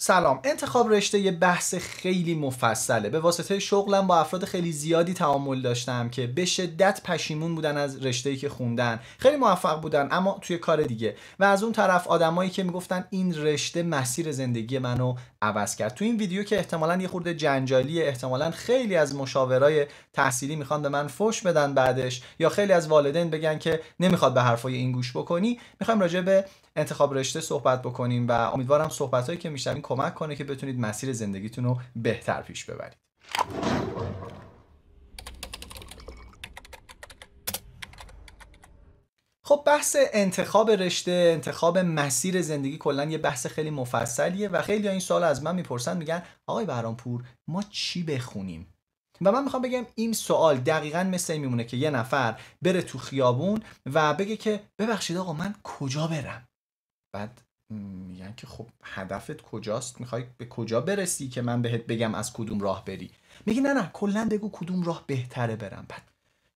سلام، انتخاب رشته یه بحث خیلی مفصله. به واسطه شغلم با افراد خیلی زیادی تعامل داشتم که به شدت پشیمون بودن از رشته‌ای که خوندن، خیلی موفق بودن اما توی کار دیگه، و از اون طرف آدمایی که میگفتن این رشته مسیر زندگی منو عوض کرد. تو این ویدیو که احتمالاً یه خورده جنجالیه، احتمالاً خیلی از مشاورای تحصیلی میخوان به من فحش بدن بعدش، یا خیلی از والدین بگن که نمیخواد به حرفای این گوش بکنی، میخوایم راجع به انتخاب رشته صحبت بکنیم و امیدوارم صحبتایی که میشنوین کمک کنه که بتونید مسیر زندگیتون رو بهتر پیش ببرید. خب بحث انتخاب رشته، انتخاب مسیر زندگی کلا یه بحث خیلی مفصلیه و خیلی این سوال از من میپرسن، میگن آقای بهرامپور ما چی بخونیم؟ و من میخوام بگم این سوال دقیقاً مثل این میمونه که یه نفر بره تو خیابون و بگه که ببخشید آقا من کجا برم؟ بعد میگن که خب هدفت کجاست؟ میخوای به کجا برسی که من بهت بگم از کدوم راه بری؟ میگی نه کلا بگو کدوم راه بهتره برم. بعد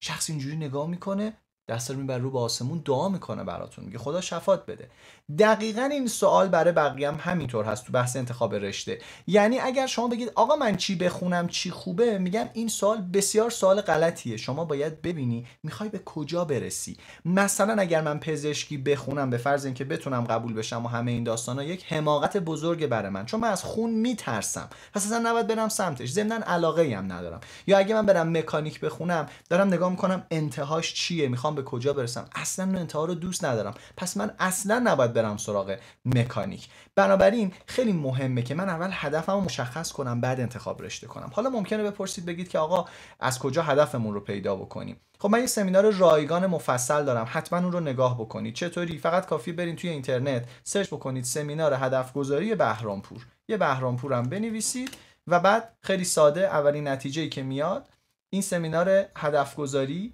شخص اینجوری نگاه میکنه، دست رو میبره رو به آسمون، دعا میکنه براتون، میگه خدا شفاعت بده. دقیقاً این سوال برای بقیه هم همینطور هست تو بحث انتخاب رشته. یعنی اگر شما بگید آقا من چی بخونم چی خوبه، میگن این سوال بسیار سوال غلطیه. شما باید ببینی میخوای به کجا برسی. مثلا اگر من پزشکی بخونم به فرض اینکه بتونم قبول بشم و همه این داستانا، یک حماقت بزرگ برای من، چون من از خون میترسم، پس اصلا نباید برم سمتش، ضمن علاقه‌ای هم ندارم. یا اگه من برم مکانیک بخونم، دارم نگاه میکنم انتهاش چیه، میخوام به کجا برسم، اصلا انتها رو دوست ندارم، پس من اصلا نباید برم سراغ مکانیک. بنابراین خیلی مهمه که من اول هدفمو مشخص کنم بعد انتخاب رشته کنم. حالا ممکنه بپرسید بگید که آقا از کجا هدفمون رو پیدا بکنیم؟ خب من یه سمینار رایگان مفصل دارم، حتما اون رو نگاه بکنید. چطوری؟ فقط کافی برین توی اینترنت سرچ بکنید سمینار هدف گذاری بهرامپور، یه بهرامپورم بنویسید و بعد خیلی ساده اولین نتیجه‌ای که میاد این سمینار هدف گذاری،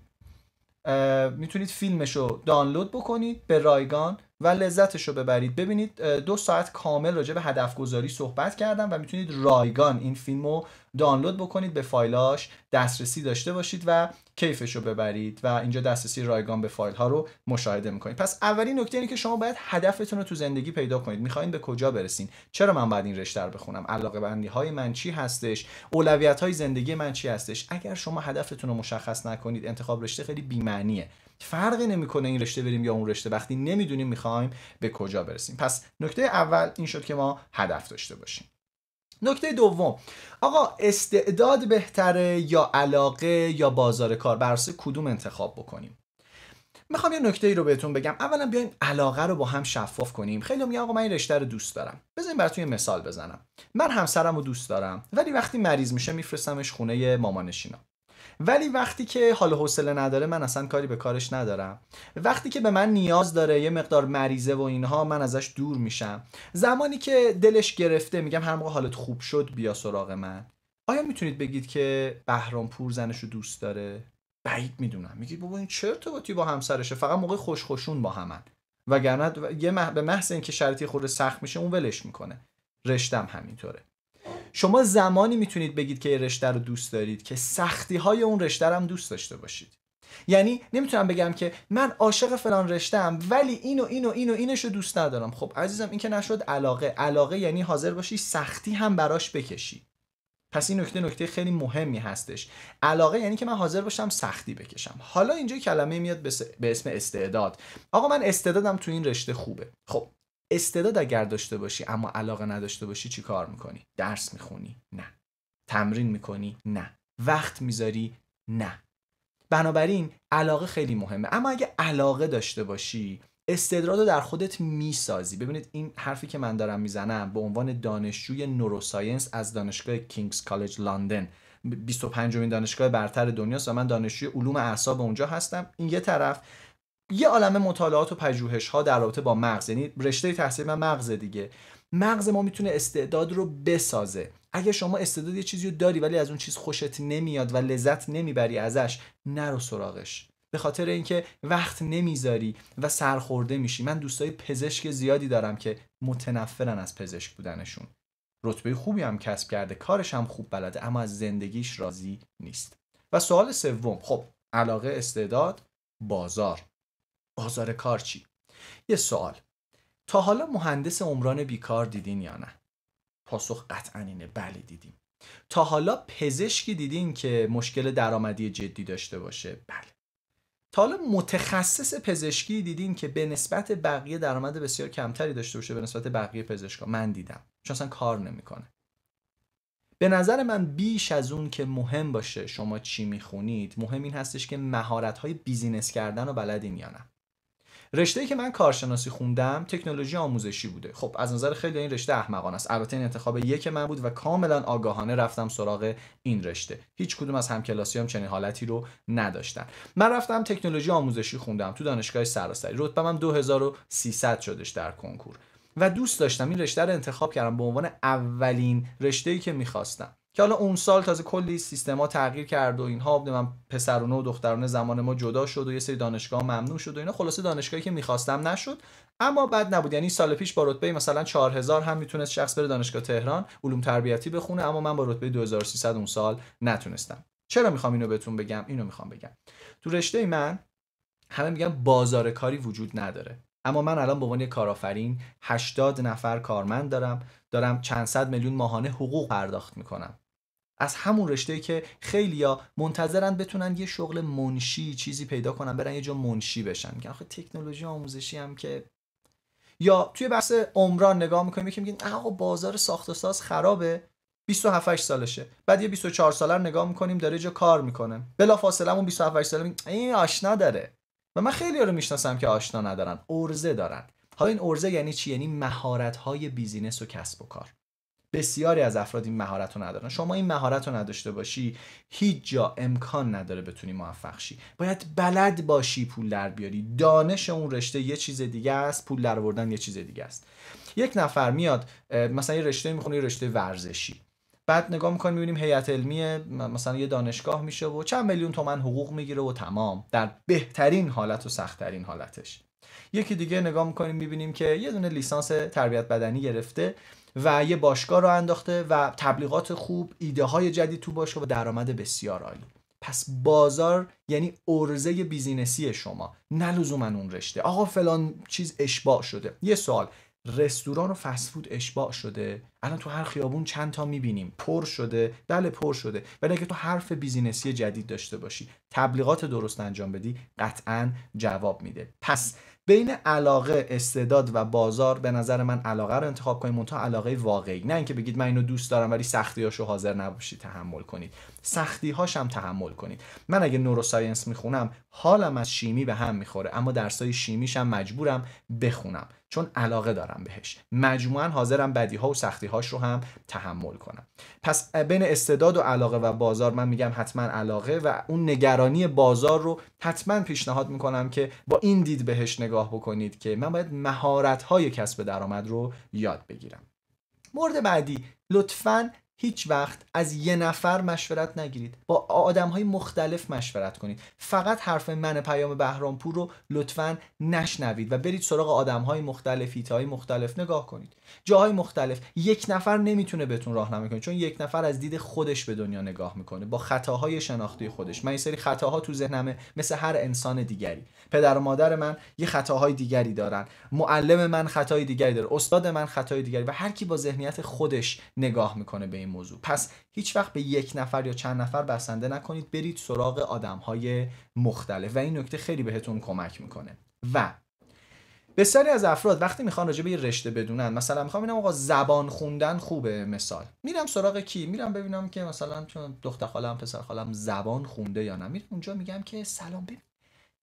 میتونید فیلمش رو دانلود بکنید به رایگان و لذتش رو ببرید. ببینید 2 ساعت کامل راجع به هدف گذاری صحبت کردم و میتونید رایگان این فیلم رو دانلود بکنید، به فایلاش دسترسی داشته باشید و کیفش رو ببرید و اینجا دسترسی رایگان به فایل ها رو مشاهده میکنید. پس اولین نکته اینه که شما باید هدفتون رو تو زندگی پیدا کنید. میخواین به کجا برسین؟ چرا من باید این رشته رو بخونم؟ علاقه بندی های من چی هستش؟ اولویت های زندگی من چی هستش؟ اگر شما هدفتون رو مشخص نکنید، انتخاب رشته خیلی بی معنیه. فرقی نمیکنه این رشته بریم یا اون رشته وقتی نمیدونیم میخوایم به کجا برسیم. پس نکته اول این شد که ما هدف داشته باشیم. نکته دوم، آقا استعداد بهتره یا علاقه یا بازار کار؟ بر اساس کدوم انتخاب بکنیم؟ میخوام یه نکته ای رو بهتون بگم. اولا بیایم علاقه رو با هم شفاف کنیم. خیلی میگن آقا من این رشته رو دوست دارم. بزنین براتون یه مثال بزنم. من همسرم رو دوست دارم ولی وقتی مریض میشه میفرستمش خونه مامانشینا، ولی وقتی که حال و حوصله نداره من اصلا کاری به کارش ندارم، وقتی که به من نیاز داره یه مقدار مریضه و اینها من ازش دور میشم، زمانی که دلش گرفته میگم هر موقع حالت خوب شد بیا سراغ من. آیا میتونید بگید که بهرامپور زنشو دوست داره؟ بعید میدونم. میگید بابا این چه ارتباطی با همسرشه، فقط موقع خوشخوشون با همن، وگرنه به محض اینکه شرطی خورده سخت میشه اون ولش میکنه. رشتم همینطوره. شما زمانی میتونید بگید که رشته رو دوست دارید که سختی های اون رشته رو هم دوست داشته باشید. یعنی نمیتونم بگم که من عاشق فلان رشته ام ولی اینو اینو اینو اینش رو دوست ندارم. خب عزیزم این که نشد علاقه. علاقه یعنی حاضر باشی سختی هم براش بکشی. پس این نکته خیلی مهمی هستش. علاقه یعنی که من حاضر باشم سختی بکشم. حالا اینجا کلمه میاد به اسم استعداد. آقا من استعدادم تو این رشته خوبه. خب استعداد اگر داشته باشی اما علاقه نداشته باشی چی کار میکنی؟ درس میخونی؟ نه. تمرین میکنی؟ نه. وقت میذاری؟ نه. بنابراین علاقه خیلی مهمه. اما اگه علاقه داشته باشی استعداد رو در خودت میسازی. ببینید این حرفی که من دارم میزنم به عنوان دانشجوی نوروساینس از دانشگاه کینگز کالج لندن، 25مین دانشگاه برتر دنیاست و من دانشجوی علوم اعصاب اونجا هستم. این یه طرف، یه عالمه مطالعات و پژوهش ها در رابطه با مغز، یعنی رشته تحصیل من مغز دیگه. مغز ما میتونه استعداد رو بسازه. اگه شما استعداد یه چیزی رو داری ولی از اون چیز خوشت نمیاد و لذت نمیبری ازش، نرو سراغش، به خاطر اینکه وقت نمیذاری و سرخورده میشی. من دوستای پزشک زیادی دارم که متنفرن از پزشک بودنشون، رتبه خوبی هم کسب کرده، کارش هم خوب بلده، اما از زندگیش راضی نیست. و سوال سوم، خب علاقه، استعداد، بازار کار چی؟ یه سوال، تا حالا مهندس عمران بیکار دیدین یا نه؟ پاسخ قطعا اینه، بله دیدیم. تا حالا پزشکی دیدین که مشکل درآمدی جدی داشته باشه؟ بله. تا حالا متخصص پزشکی دیدین که به نسبت بقیه درآمد بسیار کمتری داشته باشه به نسبت بقیه پزشکا؟ من دیدم، چون اصلا کار نمیکنه. به نظر من بیش از اون که مهم باشه شما چی میخونید، مهم این هستش که مهارت‌های بیزینس کردن رو بلدین یا نه. رشته‌ای که من کارشناسی خوندم تکنولوژی آموزشی بوده. خب از نظر خیلی این رشته احمقانه است. البته این انتخاب یک من بود و کاملا آگاهانه رفتم سراغ این رشته. هیچ کدوم از همکلاسیام چنین حالتی رو نداشتن. من رفتم تکنولوژی آموزشی خوندم تو دانشگاه سراسری. رتبه‌م 2300 شدش در کنکور. و دوست داشتم این رشته رو انتخاب کردم به عنوان اولین رشته‌ای که می‌خواستم. که حالا اون سال تازه کلی سیستما تغییر کرد و اینها، من پسرونه و دخترونه زمان ما جدا شد و یه سری دانشگاه ممنوع شد و اینا، خلاصه دانشگاهی که می‌خواستم نشد، اما بد نبود. یعنی سال پیش با رتبه مثلا 4000 هم میتونست شخص بره دانشگاه تهران علوم تربیتی بخونه، اما من با رتبه 2300 اون سال نتونستم. چرا میخوام اینو بهتون بگم؟ اینو میخوام بگم تو رشته من همه میگن بازار کاری وجود نداره، اما من الان به عنوان کارآفرین 80 نفر کارمند دارم چند صد میلیون ماهانه حقوق پرداخت میکنم از همون رشته‌ای که خیلیا منتظرن بتونن یه شغل منشی چیزی پیدا کنن برن یه جا منشی بشن. میگن آخه تکنولوژی آموزشی هم که، یا توی بحث عمران نگاه میکنیم که میگن آقا بازار ساخت و ساز خرابه، 27 سالشه، بعد یه 24 ساله نگاه میکنیم داره جا کار میکنه، بلافاصله اون 27 ساله میگن این آشنا داره. و من خیلیا رو میشناسم که آشنا ندارن، عرضه دارن. حالا این عرضه یعنی چی؟ یعنی مهارت‌های بیزینس و کسب و کار. بسیاری از افراد این مهارت رو ندارن. شما این مهارت رو نداشته باشی هیچ جا امکان نداره بتونی موفق شی. باید بلد باشی پول در بیاری. دانش اون رشته یه چیز دیگه است، پول در آوردن یه چیز دیگه است. یک نفر میاد مثلا یه رشته میخونه، یه رشته ورزشی، بعد نگاه میکنیم میبینیم هیئت علمی مثلا یه دانشگاه میشه و چند میلیون تومن حقوق میگیره و تمام، در بهترین حالت و سختترین حالتش. یکی دیگه نگاه میکنیم میبینیم که یه دونه لیسانس تربیت بدنی گرفته و یه باشگاه رو انداخته و تبلیغات خوب، ایده های جدید تو باشه و درآمد بسیار عالی. پس بازار یعنی عرضه بیزینسی شما، نه لزوما اون رشته. آقا فلان چیز اشباع شده. یه سوال، رستوران و فست فود اشباع شده؟ الان تو هر خیابون چند تا میبینیم، پر شده، دل پر شده. ولی اگه تو حرف بیزینسی جدید داشته باشی، تبلیغات درست انجام بدی، قطعاً جواب میده. پس بین علاقه، استعداد و بازار به نظر من علاقه رو انتخاب کنید، منتها علاقه واقعی، نه اینکه بگید من اینو دوست دارم ولی سختیاشو حاضر نباشید تحمل کنید. سختی‌هاش هم تحمل کنید. من اگه نوروساینس میخونم حالم از شیمی به هم میخوره، اما درسای شیمیش هم مجبورم بخونم چون علاقه دارم بهش. مجموعاً حاضرم بدی‌ها و سختی‌هاش رو هم تحمل کنم. پس بین استعداد و علاقه و بازار من میگم حتما علاقه، و اون نگرانی بازار رو حتما پیشنهاد میکنم که با این دید بهش نگاه بکنید که من باید مهارت‌های کسب درآمد رو یاد بگیرم. مورد بعدی، لطفاً هیچ وقت از یه نفر مشورت نگیرید. با آدم‌های مختلف مشورت کنید. فقط حرف من پیام بهرامپور رو لطفاً نشنوید و برید سراغ آدم‌های مختلف، ایتهای مختلف نگاه کنید. جاهای مختلف. یک نفر نمیتونه بهتون راهنمایی کنه، چون یک نفر از دید خودش به دنیا نگاه میکنه با خطاهای شناختی خودش. من یه سری خطاها تو ذهنمه مثل هر انسان دیگری. پدر و مادر من یه خطاهای دیگری دارن، معلم من خطای دیگری داره، استاد من خطای دیگری، و هر کی با ذهنیت خودش نگاه میکنه به این موضوع. پس هیچ وقت به یک نفر یا چند نفر بسنده نکنید، برید سراغ آدم‌های مختلف و این نکته خیلی بهتون کمک میکنه. و بسیاری از افراد وقتی میخوان راجع به یه رشته بدونن، مثلا میخوام ببینم آقا زبان خوندن خوبه، مثال میرم سراغ کی؟ میرم ببینم که مثلا چون دختر خاله‌ام پسر خاله‌ام زبان خونده یا نه، میرم اونجا میگم که سلام ببین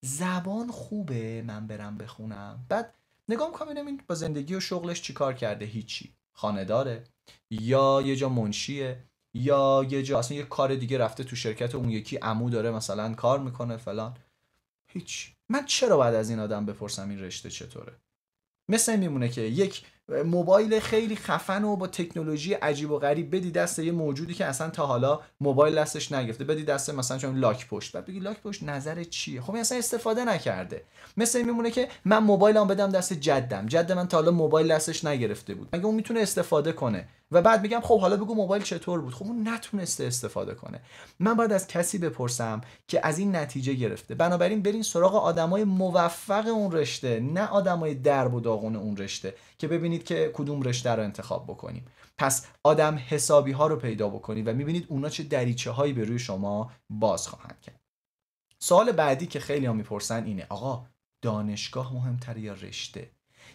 زبان خوبه من برم بخونم. بعد نگاه میکنم ببینم با زندگی و شغلش چیکار کرده، هیچی، خانه‌داره یا یه جا منشیه یا یه جا اصلا یه کار دیگه رفته تو شرکت اون یکی عمو داره مثلا کار میکنه فلان، هیچ. من چرا باید از این آدم بپرسم این رشته چطوره؟ مثل این میمونه که یک موبایل خیلی خفن و با تکنولوژی عجیب و غریب بدی دست یه موجودی که اصلا تا حالا موبایل دستش نگرفته، بدی دست مثلا چون لاک پشت، بعد بگی لاک پشت نظرت چیه؟ خب این اصلا استفاده نکرده. مثل این میمونه که من موبایلم بدم دست جدم، جد من تا حالا موبایل دستش نگرفته بود، مگه اون میتونه استفاده کنه؟ و بعد میگم خب حالا بگو موبایل چطور بود؟ خب اون نتونسته استفاده کنه. من باید از کسی بپرسم که از این نتیجه گرفته. بنابراین برین سراغ آدمای موفق اون رشته، نه آدمای درب و داغون اون رشته که ببینید که کدوم رشته رو انتخاب بکنیم. پس آدم حسابی ها رو پیدا بکنید و میبینید اونا چه دریچه هایی به روی شما باز خواهند کرد. سوال بعدی که خیلی ها میپرسن اینه: آقا دانشگاه مهمتره یا رشته؟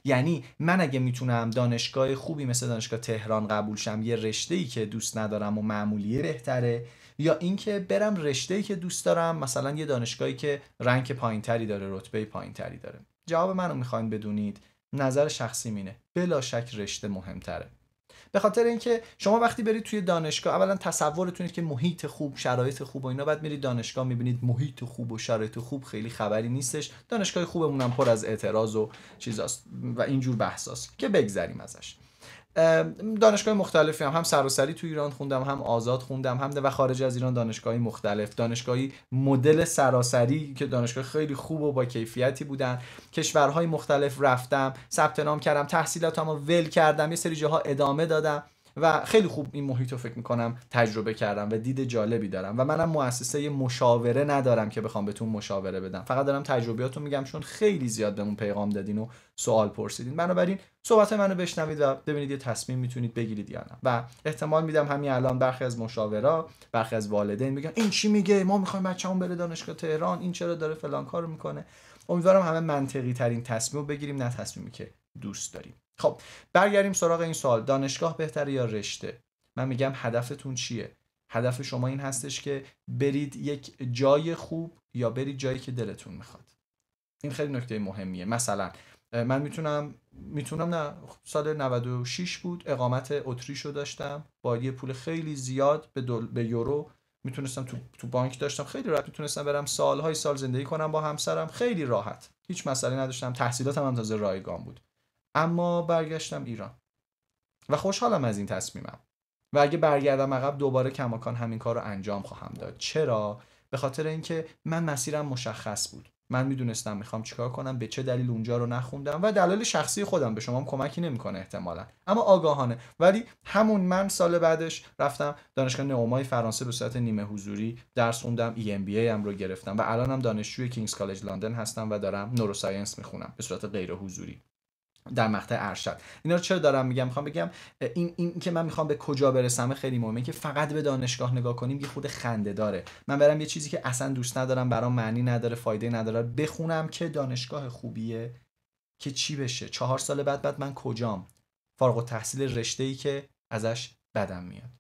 یعنی من اگه میتونم دانشگاه خوبی مثل دانشگاه تهران قبول شم، یه رشته‌ای که دوست ندارم و معمولیه بهتره، یا اینکه برم رشته‌ای که دوست دارم، مثلا یه دانشگاهی که رنک پایینتری داره، رتبه پایینتری داره؟ جواب منو میخواین بدونید؟ نظر شخصی مینه، بلا شک رشته مهمتره. به خاطر اینکه شما وقتی برید توی دانشگاه، اولا تصورتونید که محیط خوب، شرایط خوب و اینا، بعد میرید دانشگاه میبینید محیط خوب و شرایط خوب خیلی خبری نیستش، دانشگاه خوبمون هم پر از اعتراض و چیزاست و اینجور بحثاست که بگذریم ازش. دانشگاه مختلفی هم سراسری تو ایران خوندم، هم آزاد خوندم، هم و خارج از ایران دانشگاهی مختلف، دانشگاهی مدل سراسری که دانشگاه خیلی خوب و با کیفیتی بودن، کشورهای مختلف رفتم، ثبت نام کردم، تحصیلاتمو ول کردم، یه سری جاها ادامه دادم و خیلی خوب این محیط رو فکر میکنم تجربه کردم و دید جالبی دارم و منم مؤسسه مشاوره ندارم که بخوام بهتون مشاوره بدم، فقط دارم تجربیاتو میگم چون خیلی زیاد بهمون پیغام دادین و سوال پرسیدین، بنابراین صحبت منو بشنوید و ببینید یه تصمیم میتونید بگیرید یا نه. و احتمال میدم همین الان برخی از مشاورا، برخی از والدین میگن این چی میگه، ما میخوایم بچه‌مون بره دانشگاه تهران، این چرا داره فلان کارو میکنه. امیدوارم همه منطقی ترین تصمیمو بگیریم، نه تصمیمی که دوست داریم. خب برگردیم سراغ این سوال: دانشگاه بهتره یا رشته؟ من میگم هدفتون چیه؟ هدف شما این هستش که برید یک جای خوب یا برید جایی که دلتون میخواد. این خیلی نکته مهمیه. مثلا من میتونم نه، سال 96 بود، اقامت اتریش رو داشتم با یه پول خیلی زیاد به یورو، میتونستم تو بانک داشتم، خیلی راحت میتونستم برم سالهای سال زندگی کنم با همسرم، خیلی راحت، هیچ مسئله نداشتم، تحصیلاتم هم تازه رایگان بود. اما برگشتم ایران و خوشحالم از این تصمیمم و اگه برگردم عقب دوباره کماکان همین کار رو انجام خواهم داد. چرا؟ به خاطر اینکه من مسیرم مشخص بود، من میدونستم میخوام چیکار کنم، به چه دلیل اونجا رو نخوندم و دلایل شخصی خودم به شما هم کمکی نمیکنه احتمالا، اما آگاهانه. ولی همون من سال بعدش رفتم دانشگاه نئومای فرانسه به صورت نیمه حضوری درس خوندم، EMBA هم رو گرفتم و الانم دانشجوی کینگز کالج لندن هستم و دارم نوروساینس میخونم به صورت غیر حضوری در مقطع ارشد. اینا رو چرا دارم میگم؟ میخوام بگم این که من میخوام به کجا برسم خیلی مهمه، که فقط به دانشگاه نگاه کنیم یه خود خنده داره. من برم یه چیزی که اصلا دوست ندارم، برام معنی نداره، فایده نداره بخونم که دانشگاه خوبیه، که چی بشه 4 سال بعد من کجام؟ فارغ التحصیل رشته‌ای که ازش بدم میاد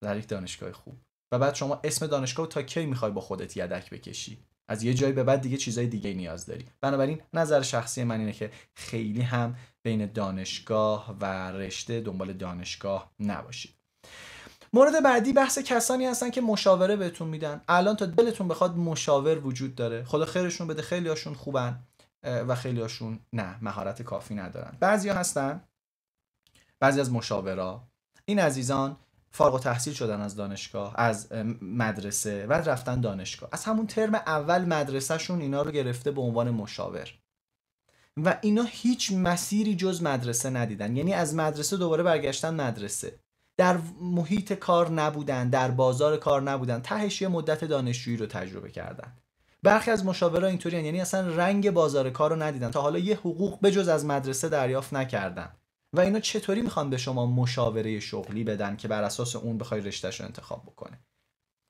در یک دانشگاه خوب. و بعد شما اسم دانشگاه تا کی میخوای با خودت یدک بکشی؟ از یه جایی به بعد دیگه چیزای دیگه نیاز داری. بنابراین نظر شخصی من اینه که خیلی هم بین دانشگاه و رشته دنبال دانشگاه نباشید. مورد بعدی بحث کسانی هستن که مشاوره بهتون میدن. الان تا دلتون بخواد مشاور وجود داره، خدا خیرشون بده، خیلی هاشون خوبن و خیلی هاشون نه، مهارت کافی ندارن. بعضیا هستن، بعضی از مشاورا، این عزیزان فارغ التحصیل شدن از دانشگاه، از مدرسه و رفتن دانشگاه، از همون ترم اول مدرسهشون اینا رو گرفته به عنوان مشاور و اینا هیچ مسیری جز مدرسه ندیدن، یعنی از مدرسه دوباره برگشتن مدرسه، در محیط کار نبودن، در بازار کار نبودن، تهش یه مدت دانشجویی رو تجربه کردن. برخی از مشاورا اینطوریان، یعنی اصلا رنگ بازار کار رو ندیدن، تا حالا یه حقوق بجز از مدرسه دریافت نکردن و اینا چطوری میخوان به شما مشاوره شغلی بدن که بر اساس اون بخوای رشته‌شو انتخاب بکنه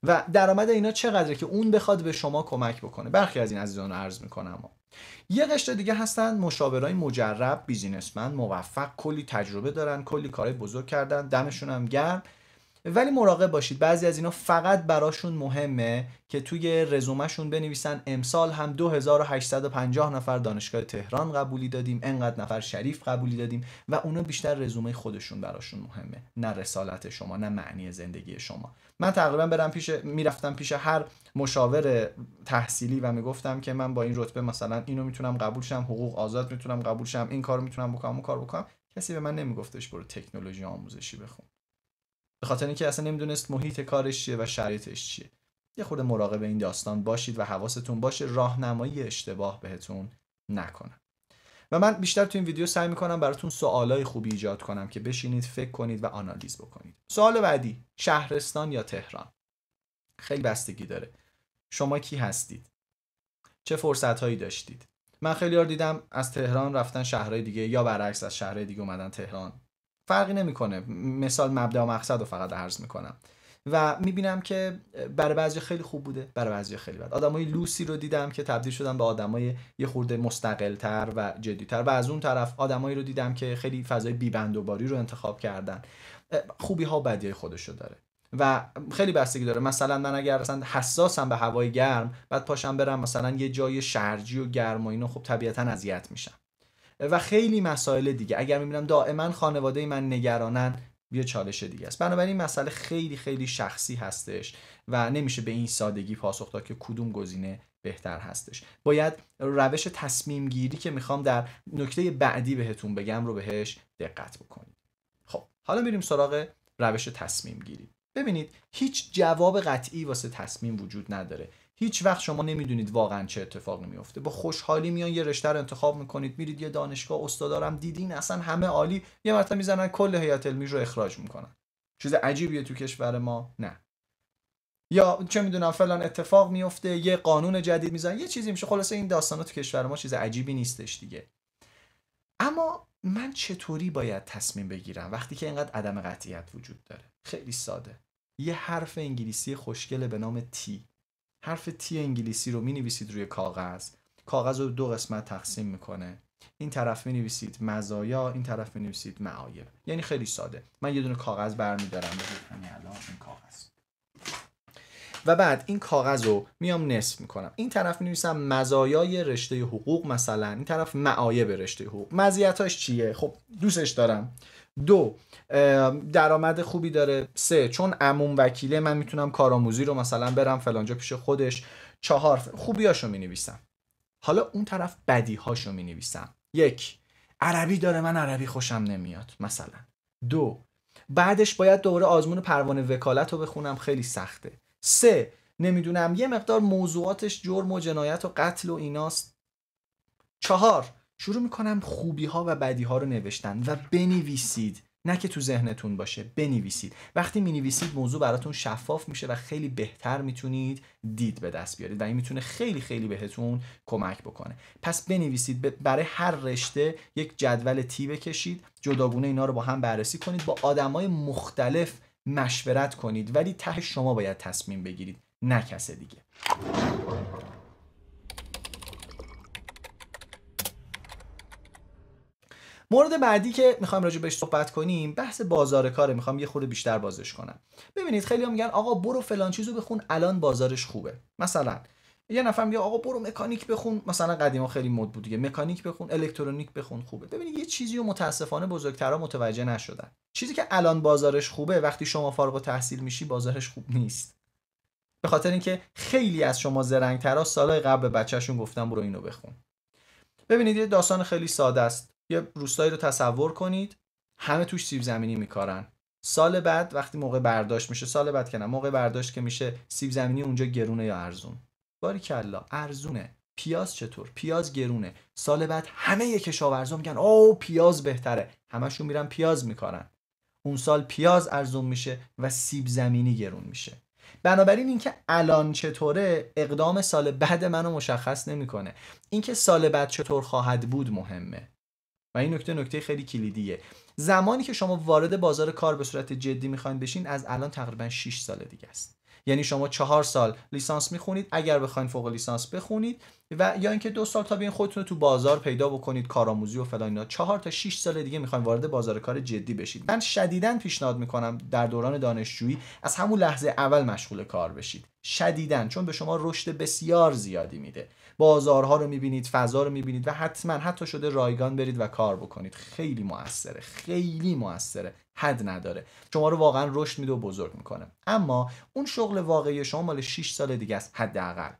و درآمد اینا چقدره که اون بخواد به شما کمک بکنه؟ برخی از این عزیزان رو عرض میکنم. یه قشته دیگه هستن مشاورای مجرب، بیزینسمن موفق، کلی تجربه دارن، کلی کارهای بزرگ کردن، دمشون هم گرم، ولی مراقب باشید بعضی از اینا فقط براشون مهمه که توی رزومهشون بنویسن امسال هم 2850 نفر دانشگاه تهران قبولی دادیم، انقدر نفر شریف قبولی دادیم، و اونا بیشتر رزومه خودشون براشون مهمه، نه رسالت شما، نه معنی زندگی شما. من تقریبا میرفتم پیش هر مشاور تحصیلی و میگفتم که من با این رتبه مثلا اینو میتونم قبول شم، حقوق آزاد میتونم قبول شم، این کارو میتونم بکنم، اون کارو بکنم. کسی به من نمیگفتش برو تکنولوژی آموزشی بخون، به خاطر اینکه اصلا نمیدونست محیط کارش چیه و شرایطش چیه. یه خورده مراقب این داستان باشید و حواستون باشه راهنمایی اشتباه بهتون نکنن. و من بیشتر تو این ویدیو سعی میکنم براتون سوالای خوبی ایجاد کنم که بشینید فکر کنید و آنالیز بکنید. سوال بعدی: شهرستان یا تهران؟ خیلی بستگی داره. شما کی هستید؟ چه فرصت‌هایی داشتید؟ من خیلی‌ها دیدم از تهران رفتن شهرهای دیگه یا برعکس از شهرهای دیگه اومدن تهران فرقی نمیکنه. مثال مبدا و مقصد رو فقط عرض میکنم و میبینم که برای بعضی خیلی خوب بوده، برای بعضی خیلی بد. آدمای لوسی رو دیدم که تبدیل شدن به آدمای یه خورده مستقل‌تر و جدی‌تر، و از اون طرف آدمایی رو دیدم که خیلی فضای بی‌بند و باری رو انتخاب کردن. خوبی‌ها و بدی‌های خودش رو داره و خیلی بستگی داره. مثلا من اگر مثلا حساسم به هوای گرم، بعد پاشم برم مثلا یه جای شرجی و گرم و اینا، خب طبیعتاً اذیت میشم. و خیلی مسائل دیگه. اگر می‌بینم دائما خانواده من نگرانن، یه چالش دیگه است. بنابراین مسئله خیلی خیلی شخصی هستش و نمیشه به این سادگی پاسخ داد که کدوم گزینه بهتر هستش. باید روش تصمیم گیری که میخوام در نکته بعدی بهتون بگم رو بهش دقت بکنید. خب حالا میریم سراغ روش تصمیم گیری. ببینید هیچ جواب قطعی واسه تصمیم وجود نداره. هیچ وقت شما نمیدونید واقعا چه اتفاقی میفته. با خوشحالی میان یه رشته رو انتخاب میکنید، میرید یه دانشگاه، استادارم دیدین اصلا همه عالی، یه مرتبه میزنن کل هیئت علمی رو اخراج میکنن. چیز عجیبیه تو کشور ما؟ نه. یا چه میدونم فلان اتفاق میفته، یه قانون جدید میزنن، یه چیزی میشه. خلاصه این داستانا تو کشور ما چیز عجیبی نیستش دیگه. اما من چطوری باید تصمیم بگیرم وقتی که اینقدر عدم قطعیت وجود داره؟ خیلی ساده. یه حرف انگلیسی خوشگله به نام تی. حرف تی انگلیسی رو می نویسید روی کاغذ. کاغذ رو دو قسمت تقسیم میکنه. این طرف می نویسید مزایا، این طرف می نویسید معایب. یعنی خیلی ساده. من یه دونه کاغذ برمیدارم، یعنی الان این کاغذ. و بعد این کاغذ رو میام نصف میکنم. این طرف می نویسم مزایای رشته حقوق مثلا، این طرف معایب رشته حقوق. مزیتاش چیه؟ خب دوستش دارم. 2 درآمد خوبی داره. 3 چون عموم وکیله من میتونم کارآموزی رو مثلا برم فلانجا پیش خودش. 4 خوبیاشو مینویسم. حالا اون طرف بدیهاشو مینویسم. 1 عربی داره، من عربی خوشم نمیاد مثلا. 2 بعدش باید دوباره آزمون پروانه وکالت رو بخونم، خیلی سخته. 3 نمیدونم یه مقدار موضوعاتش جرم و جنایت و قتل و ایناست. 4 شروع میکنم خوبی ها و بدی ها رو نوشتن. و بنویسید، نه که تو ذهنتون باشه، بنویسید. وقتی مینویسید موضوع براتون شفاف میشه و خیلی بهتر میتونید دید به دست بیارید و این میتونه خیلی خیلی بهتون کمک بکنه. پس بنویسید، برای هر رشته یک جدول تی بکشید، جداگونه اینا رو با هم بررسی کنید، با آدمای مختلف مشورت کنید، ولی ته شما باید تصمیم بگیرید، نه کس دیگه. مورد بعدی که میخوام راجع بهش صحبت کنیم بحث بازار کاره. میخوام یه خورده بیشتر بازش کنم. ببینید خیلی‌ها میگن آقا برو فلان چیزو بخون الان بازارش خوبه. مثلا یه نفر میگه آقا برو مکانیک بخون، مثلا قدیما خیلی مد بود دیگه، مکانیک بخون، الکترونیک بخون، خوبه. ببینید یه چیزی رو متاسفانه بزرگترها متوجه نشدن. چیزی که الان بازارش خوبه وقتی شما فارغ التحصیل میشی بازارش خوب نیست. به خاطر اینکه خیلی از شما زرنگ‌ترها سال‌های قبل بچه‌شون گفتن برو اینو بخون. ببینید یه داستان خیلی ساده است. یه روستایی رو تصور کنید، همه توش سیب زمینی میکارن. سال بعد وقتی موقع برداشت میشه، سال بعد که نه، موقع برداشت که میشه، سیب زمینی اونجا گرونه یا ارزون؟ باریکلا ارزونه. پیاز چطور؟ پیاز گرونه. سال بعد همه کشاورزا میگن او پیاز بهتره، همشون میرن پیاز میکارن. اون سال پیاز ارزون میشه و سیب زمینی گرون میشه. بنابراین اینکه الان چطوره اقدام سال بعد منو مشخص نمیکنه. اینکه سال بعد چطور خواهد بود مهمه. و این نکته خیلی کلیدیه. زمانی که شما وارد بازار کار به صورت جدی میخواین بشین از الان تقریبا 6 سال دیگه است. یعنی شما 4 سال لیسانس میخونید اگر بخواین فوق لیسانس بخونید، و یا اینکه 2 سال تا بیاین خودتون رو تو بازار پیدا بکنید، کارآموزی و فلان اینا. 4 تا 6 سال دیگه میخواین وارد بازار کار جدی بشید. من شدیداً پیشنهاد میکنم در دوران دانشجویی از همون لحظه اول مشغول کار بشید. شدیداً، چون به شما رشد بسیار زیادی میده. بازارها رو میبینید، فضا رو میبینید و حتما حتی شده رایگان برید و کار بکنید. خیلی موثره، خیلی موثره، حد نداره. شما رو واقعا رشد میده و بزرگ میکنه. اما اون شغل واقعی شما مال 6 سال دیگه است حداقل.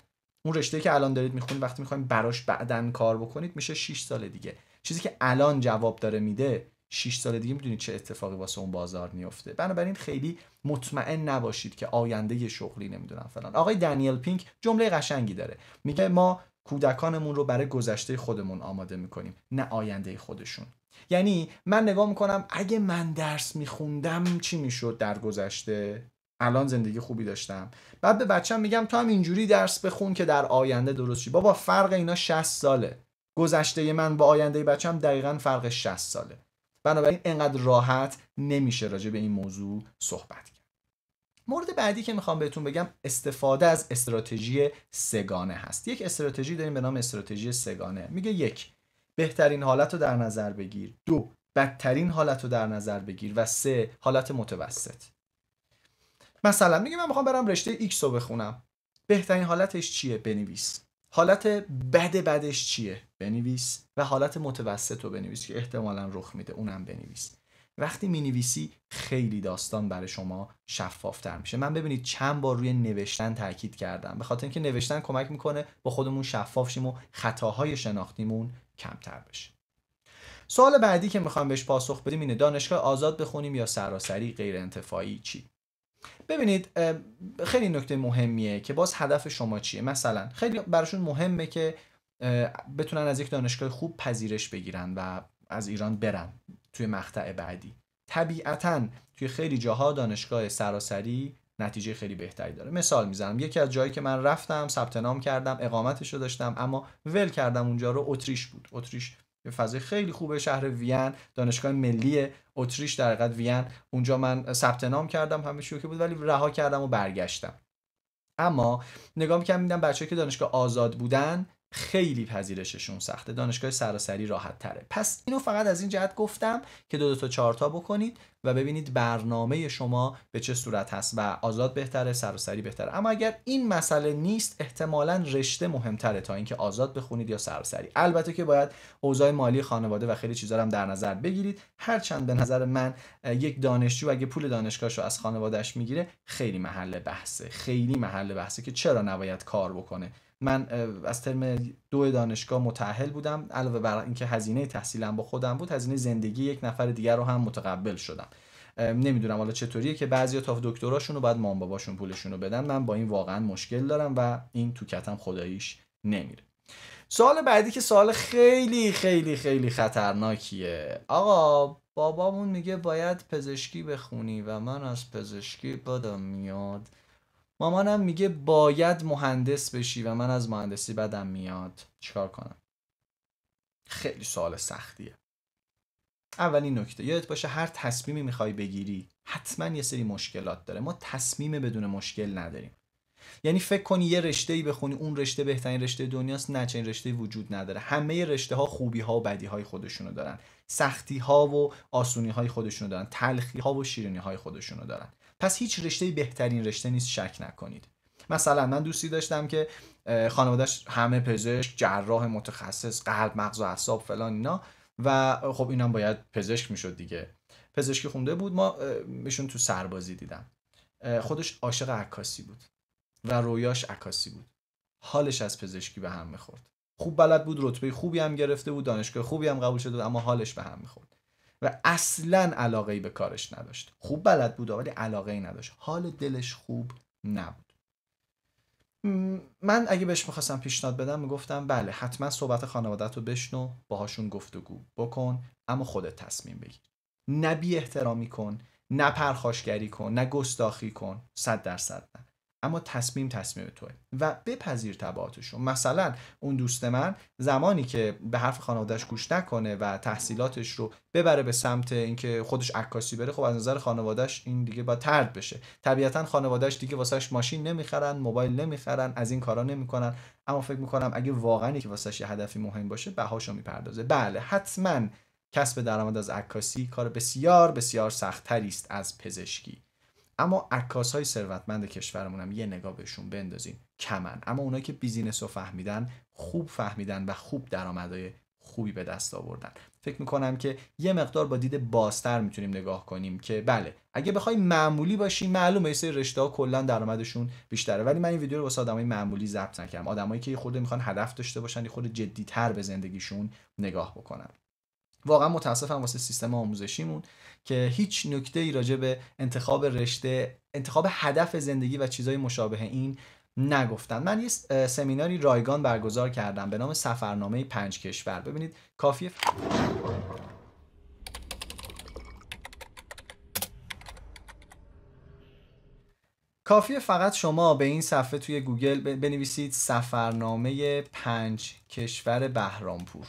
اون رشته که الان دارید میخونید وقتی میخواید براش بعدن کار بکنید میشه 6 سال دیگه. چیزی که الان جواب داره میده 6 سال دیگه میدونید چه اتفاقی واسه اون بازار میفته. بنابراین خیلی مطمئن نباشید که آینده شغلی نمیدونم فلان. آقای دانیل پینک جمله قشنگی داره، میگه ما کودکانمون رو برای گذشته خودمون آماده میکنیم، نه آینده خودشون. یعنی من نگاه میکنم اگه من درس میخوندم چی میشد در گذشته، الان زندگی خوبی داشتم. بعد به بچه‌م میگم تو هم اینجوری درس بخون که در آینده درست شی. بابا فرق اینا 60 ساله. گذشته من با آینده بچه‌م دقیقاً فرق 60 ساله. بنابراین انقدر راحت نمیشه راجع به این موضوع صحبت کرد. مورد بعدی که میخوام بهتون بگم استفاده از استراتژی سه‌گانه هست. یک استراتژی داریم به نام استراتژی سه‌گانه. میگه یک، بهترین حالت رو در نظر بگیر، دو، بدترین حالت رو در نظر بگیر و سه، حالت متوسط. مثلا میگه من میخوام برم رشته X رو بخونم، بهترین حالتش چیه؟ بنویس. حالت بدش چیه؟ بنویس. و حالت متوسط رو بنویس که احتمالا رخ میده، اونم بنویس. وقتی مینویسی خیلی داستان برای شما شفافتر میشه. من ببینید چند بار روی نوشتن تاکید کردم، به خاطر اینکه نوشتن کمک میکنه با خودمون شفاف شیم و خطاهای شناختیمون کمتر بشه. سوال بعدی که میخوام بهش پاسخ بدیم اینه دانشگاه آزاد بخونیم یا سراسری غیر انتفاعی چی؟ ببینید خیلی نکته مهمیه که باز هدف شما چیه. مثلا خیلی براشون مهمه که بتونن از یک دانشگاه خوب پذیرش بگیرن و از ایران برن توی مقطع بعدی. طبیعتاً توی خیلی جاها دانشگاه سراسری نتیجه خیلی بهتری داره. مثال میزنم، یکی از جایی که من رفتم ثبت نام کردم، اقامتش رو داشتم اما ول کردم اونجا رو، اتریش بود. اتریش یه فضای خیلی خوبه، شهر وین، دانشگاه ملی اتریش در حقیقت وین، اونجا من ثبت نام کردم، همه چیو که بود ولی رها کردم و برگشتم. اما نگاه می‌کردم می‌دیدم بچه‌ها که دانشگاه آزاد بودن خیلی پذیرششون سخته، دانشگاه سراسری راحت تره. پس اینو فقط از این جهت گفتم که دو تا چهار تا بکنید و ببینید برنامه شما به چه صورت هست و آزاد بهتره، سراسری بهتره. اما اگر این مسئله نیست احتمالاً رشته مهمتره تا اینکه آزاد بخونید یا سراسری. البته که باید اوضاع مالی خانواده و خیلی چیزا هم در نظر بگیرید. هرچند به نظر من یک دانشجو اگه پول دانشگاهشو از خانواده‌اش میگیره خیلی محل بحثه، خیلی محل بحثه که چرا نباید کار بکنه. من از ترم 2 دانشگاه متأهل بودم، علاوه بر اینکه هزینه تحصیلم با خودم بود، هزینه زندگی یک نفر دیگر رو هم متقبل شدم. نمیدونم حالا چطوریه که بعضیا تا دکتراشون رو بعد مام باباشون پولشون رو بدن. من با این واقعا مشکل دارم و این تو کتم خداییش نمیره. سوال بعدی که سوال خیلی خیلی خیلی خطرناکیه. آقا بابامون میگه باید پزشکی بخونی و من از پزشکی بدم میاد. مامانم میگه باید مهندس بشی و من از مهندسی بدم میاد. چیکار کنم؟ خیلی سوال سختیه. اولین نکته یادت باشه هر تصمیمی میخوای بگیری حتما یه سری مشکلات داره. ما تصمیم بدون مشکل نداریم. یعنی فکر کنی یه رشته‌ای بخونی اون رشته بهترین رشته دنیاست، نه، چنین رشته‌ای وجود نداره. همه رشته‌ها خوبی‌ها و بدی‌های خودشونو دارن، سختی‌ها و آسونی‌های خودشونو دارن، تلخی‌ها و شیرینی‌های خودشونو دارن. پس هیچ رشته‌ای بهترین رشته نیست، شک نکنید. مثلا من دوستی داشتم که خانواده‌اش همه پزشک، جراح متخصص قلب، مغز و اعصاب فلان اینا و خب اینم باید پزشک میشد دیگه. پزشکی خونده بود، ما ایشون تو سربازی دیدم. خودش عاشق عکاسی بود و رویاش عکاسی بود. حالش از پزشکی به هم می‌خورد. خوب بلد بود، رتبه خوبی هم گرفته بود، دانشگاه خوبی هم قبول شده بود، اما حالش به هم می‌خورد. و اصلا علاقه‌ای به کارش نداشت. خوب بلد بود ولی علاقه‌ای نداشت. حال دلش خوب نبود. من اگه بهش می‌خواستم پیشنهاد بدم میگفتم بله حتما صحبت خانواده‌تو بشنو، باهاشون گفتگو بکن، اما خودت تصمیم بگیر. نه بی احترامی کن، نه پرخاشگری کن، نه گستاخی کن، 100% نه. اما تصمیم توئه و بپذیر تبعاتشو. مثلا اون دوست من زمانی که به حرف خانواده‌اش گوش نکنه و تحصیلاتش رو ببره به سمت اینکه خودش عکاسی بره، خب از نظر خانواده‌اش این دیگه با طرد بشه. طبیعتا خانواده‌اش دیگه واسش ماشین نمیخرن، موبایل نمیخرن، از این کارا نمیکنن. اما فکر میکنم اگه واقعا اینکه واسش یه هدفی مهم باشه بهاشو میپردازه. بله حتما کسب درآمد از عکاسی کار بسیار بسیار سخت‌تری است از پزشکی. اما عکاس‌های ثروتمند کشورمون هم یه نگاه بهشون بندازیم کمن، اما اونایی که بیزینس رو فهمیدن، خوب فهمیدن و خوب درآمدهای خوبی به دست آوردن. فکر میکنم که یه مقدار با دید بازتر میتونیم نگاه کنیم که بله اگه بخوای معمولی باشی معلومه سری رشته‌ها کلا درآمدشون بیشتره. ولی من این ویدیو رو واسه آدمای معمولی ضبط نکردم، آدمایی که خودشون میخوان هدف داشته باشن، یه خورده جدی‌تر به زندگیشون نگاه بکنن. واقعا متاسفم واسه سیستم آموزشیمون که هیچ نکته‌ای راجع به انتخاب رشته، انتخاب هدف زندگی و چیزای مشابه این نگفتن. من یه سمیناری رایگان برگزار کردم به نام سفرنامه 5 کشور. ببینید کافیه کافیه فقط شما به این صفحه توی گوگل بنویسید سفرنامه 5 کشور بهرامپور.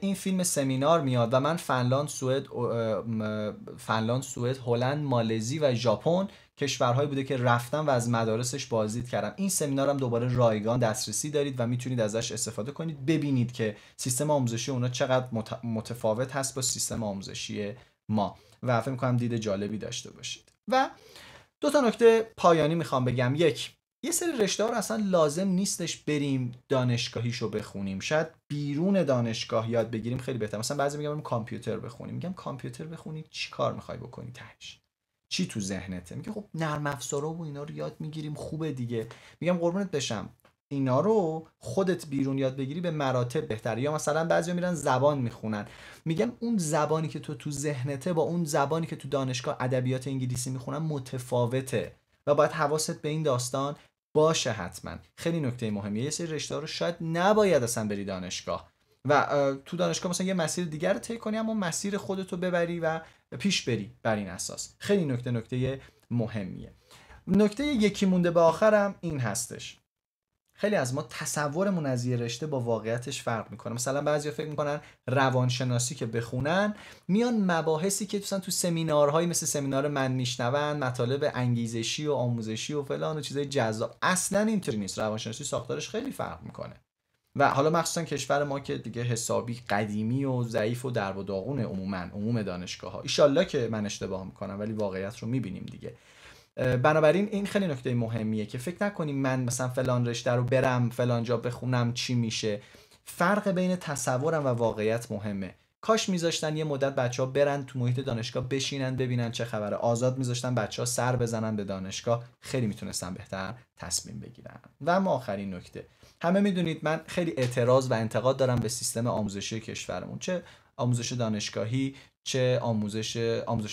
این فیلم سمینار میاد و من فنلاند، سوئد، هلند، مالزی و ژاپن کشورهایی بوده که رفتم و از مدارسش بازدید کردم. این سمینارم دوباره رایگان دسترسی دارید و میتونید ازش استفاده کنید، ببینید که سیستم آموزشی اونا چقدر متفاوت هست با سیستم آموزشی ما و فکر می‌کنم دید جالبی داشته باشید. و دو تا نکته پایانی میخوام بگم. یک، یه سری رشته ها رو اصلا لازم نیستش بریم دانشگاهیشو بخونیم، شاید بیرون دانشگاه یاد بگیریم خیلی بهتر. مثلا بعضی میگم کامپیوتر بخونیم، میگم کامپیوتر بخونی چی کار میخوای بکنی تهش؟ چی تو ذهنته؟ میگه خب نرم افزارا و اینا رو یاد میگیریم، خوبه دیگه. میگم قربونت بشم، اینا رو خودت بیرون یاد بگیری به مراتب بهتر. یا مثلا بعضیا میرن زبان میخونن، میگم اون زبانی که تو ذهنته با اون زبانی که تو دانشگاه ادبیات انگلیسی میخونن متفاوته و باید حواست به این داستان باشه. حتما خیلی نکته مهمیه، یه سری رشته ها رو شاید نباید اصلا بری دانشگاه و تو دانشگاه مثلا یه مسیر دیگر رو طی کنی، اما مسیر خودت رو ببری و پیش بری بر این اساس. خیلی نکته مهمیه. نکته یکی مونده به آخرم این هستش، خیلی از ما تصورمون از یه رشته با واقعیتش فرق میکنه. مثلا بعضیا فکر میکنن روانشناسی که بخونن میان مباحثی که مثلا تو سمینارهای مثل سمینار من میشنون، مطالب انگیزشی و آموزشی و فلان و چیزای جذاب، اصلا اینطوری نیست. روانشناسی ساختارش خیلی فرق میکنه و حالا مخصوصا کشور ما که دیگه حسابی قدیمی و ضعیف و درب و داغونه عموم دانشگاه‌ها. ایشالله که من اشتباه میکنم، ولی واقعیت رو میبینیم دیگه. بنابراین این خیلی نکته مهمیه که فکر نکنیم من مثلا فلان رشته رو برم فلان جا بخونم چی میشه. فرق بین تصورم و واقعیت مهمه. کاش میذاشتن یه مدت بچه‌ها برن تو محیط دانشگاه بشینن ببینن چه خبره، آزاد میذاشتن بچه‌ها سر بزنن به دانشگاه، خیلی میتونستن بهتر تصمیم بگیرن. و اما آخرین نکته، همه میدونید من خیلی اعتراض و انتقاد دارم به سیستم آموزشی کشورمون، چه آموزش دانشگاهی چه آموزش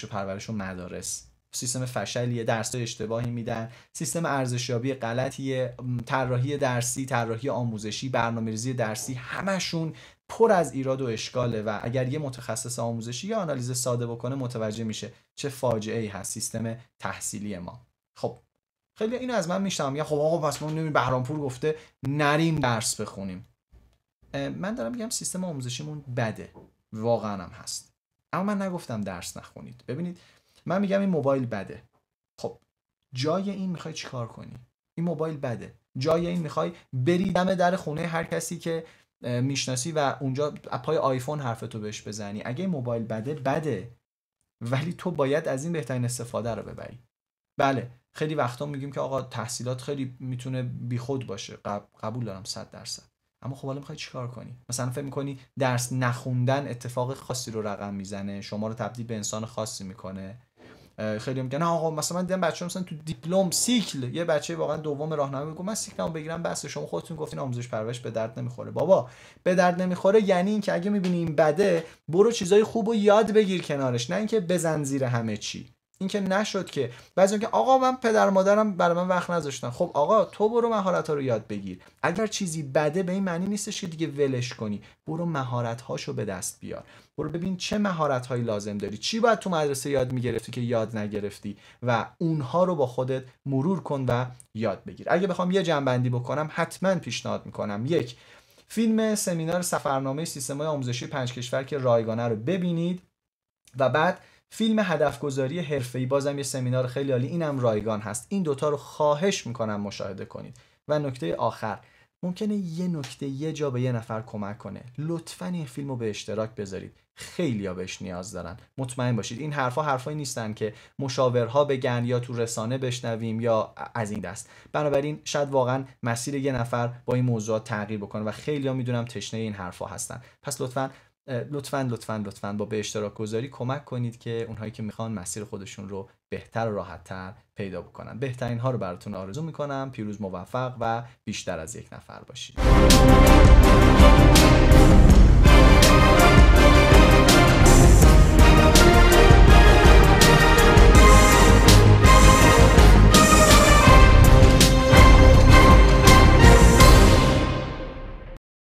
و پرورش و مدارس. سیستم فشلیه، درسای اشتباهی میدن، سیستم ارزشیابی غلطیه، طراحی درسی، طراحی آموزشی، برنامه‌ریزی درسی، همشون پر از ایراد و اشکاله و اگر یه متخصص آموزشی یا آنالیز ساده بکنه متوجه میشه چه فاجعه‌ای هست سیستم تحصیلی ما. خب خیلی اینو از من میشنم، میگن خب آقا پس ما نمی بهرامپور گفته نریم درس بخونیم. من دارم میگم سیستم آموزشیمون بده، واقعا هم هست، اما من نگفتم درس نخونید. ببینید من میگم این موبایل بده، خب جای این میخوای چیکار کنی؟ این موبایل بده، جای این میخوای بری دم در خونه هر کسی که میشناسی و اونجا اپای آیفون حرفتو بهش بزنی. اگه موبایل بده، ولی تو باید از این بهترین استفاده رو ببری. بله خیلی وقتا میگیم که آقا تحصیلات خیلی میتونه بیخود باشه، قبول دارم 100%، اما خب حالا میخوای چیکار کنی؟ مثلا فکر میکنی درس نخوندن اتفاق خاصی رو رقم میزنه، شما رو تبدیل به انسان خاصی میکنه؟ خیلی میگن آقا مثلا من دیدم بچه‌ها مثلا تو دیپلم سیکل، یه بچه واقعا دوم راهنمایی میگه من سیکلمو بگیرم بس، شما خودتون گفتین آموزش پرورش به درد نمیخوره. بابا به درد نمیخوره یعنی اینکه اگه میبینی این بده، برو چیزای خوبو یاد بگیر کنارش، نه اینکه بزن زیر همه چی. اینکه نشد که بعضی میگن آقا من پدر مادرم برای من وقت نذاشتن. خب آقا تو برو مهارت‌ها رو یاد بگیر. اگر چیزی بده به این معنی نیستش که دیگه ولش کنی، برو مهارت‌هاشو به دست بیار، برو ببین چه مهارت‌هایی لازم داری، چی باید تو مدرسه یاد میگرفتی که یاد نگرفتی و اونها رو با خودت مرور کن و یاد بگیر. اگه بخوام یه جمع‌بندی بکنم، حتما پیشنهاد میکنم یک، فیلم سمینار سفرنامه سیستم‌های آموزشی 5 کشور که رایگانه رو ببینید و بعد فیلم هدفگذاری حرفه‌ای، بازم یه سمینار خیلی عالی، اینم رایگان هست. این دوتا رو خواهش میکنم مشاهده کنید. و نکته آخر، ممکنه یه نکته یه جا به یه نفر کمک کنه، لطفاً این فیلم رو به اشتراک بذارید، خیلیا بهش نیاز دارن. مطمئن باشید این حرفا حرفایی نیستن که مشاورها بگن یا تو رسانه بشنویم یا از این دست. بنابراین شاید واقعا مسیر یه نفر با این موضوع تغییر بکنه و خیلیا میدونم تشنه این حرفا هستن. پس لطفاً با به اشتراک گذاری کمک کنید که اونهایی که میخوان مسیر خودشون رو بهتر و راحت‌تر پیدا بکنن. بهترین ها رو براتون آرزو میکنم. پیروز، موفق و بیشتر از یک نفر باشید.